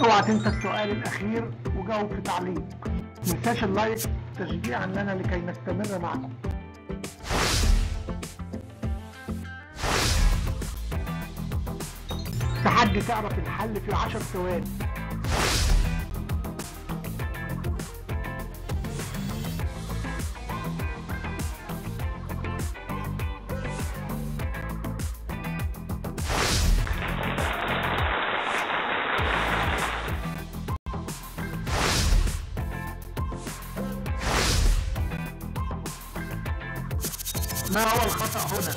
اوعى تنسى السؤال الاخير وجاوب في تعليق. ما تنساش اللايك تشجيعا لنا لكي نستمر معكم. تحدي تعرف الحل في 10 ثواني. ما هو الخطأ هنا؟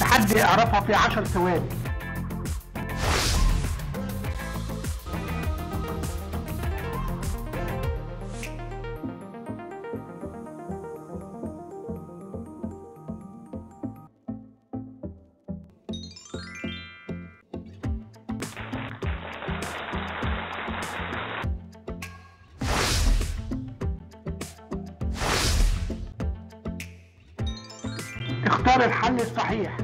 تحدي اعرفها في 10 ثواني. اختار الحل الصحيح.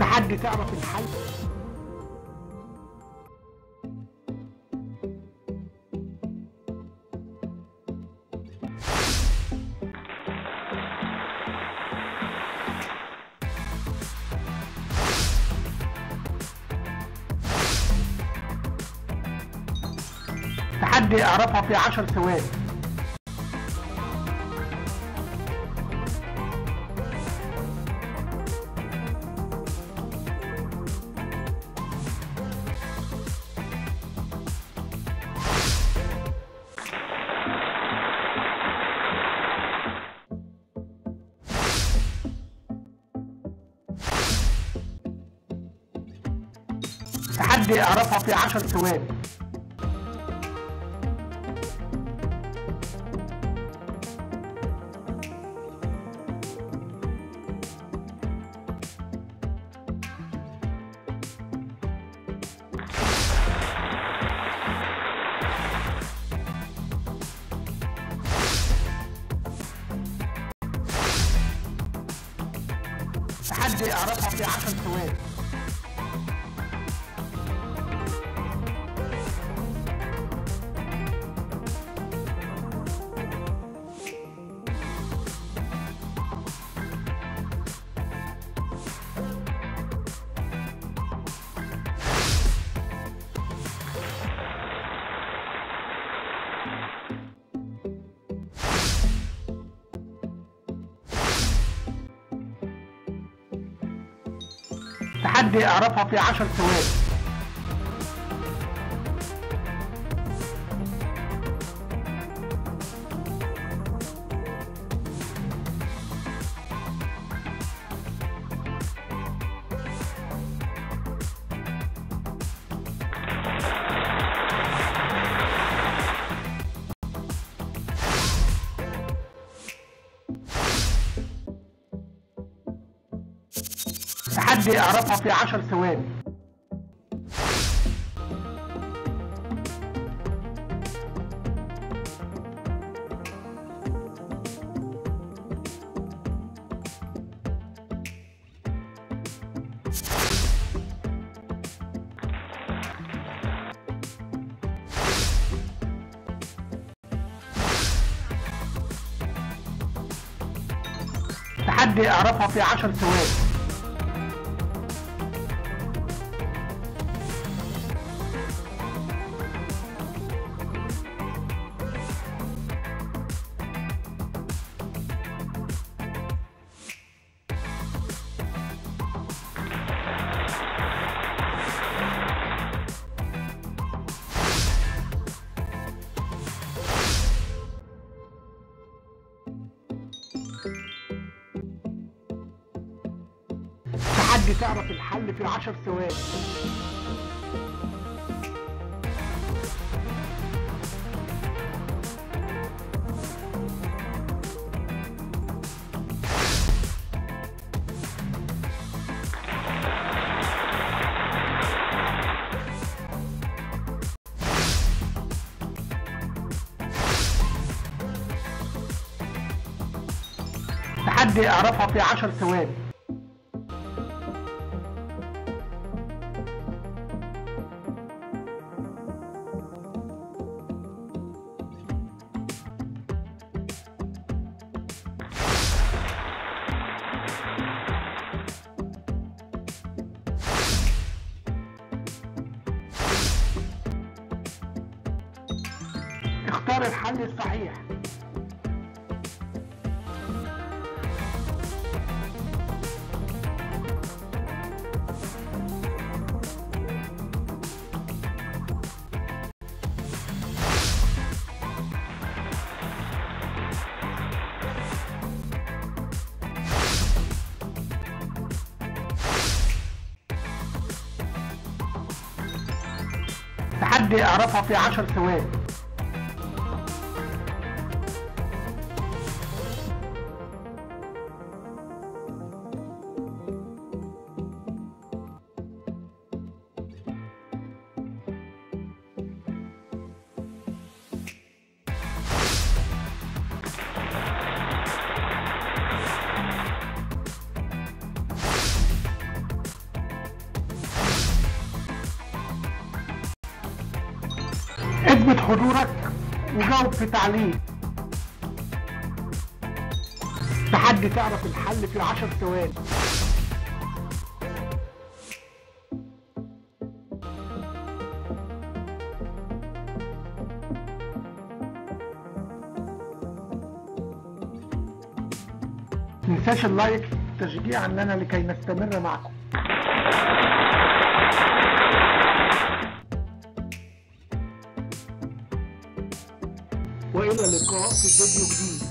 تحدي تعرف الحل. تحدي اعرفها في 10 ثواني. تحدي اعرفها في 10 ثواني. تحدي اعرفها في 10 ثواني. تحدي اعرفها في 10 ثواني. تحدي اعرفها في 10 ثواني. تحدي اعرفها في 10 ثواني. تحدي تعرف الحل في 10 ثواني. تحدي اعرفها في 10 ثواني. اختار الحل الصحيح. تحدي اعرفها في 10 ثواني. اثبت حضورك وجاوب في تعليق. تحدي تعرف الحل في 10 ثواني. متنساش اللايك تشجيعا لنا لكي نستمر معكم. وإلى اللقاء في فيديو جديد.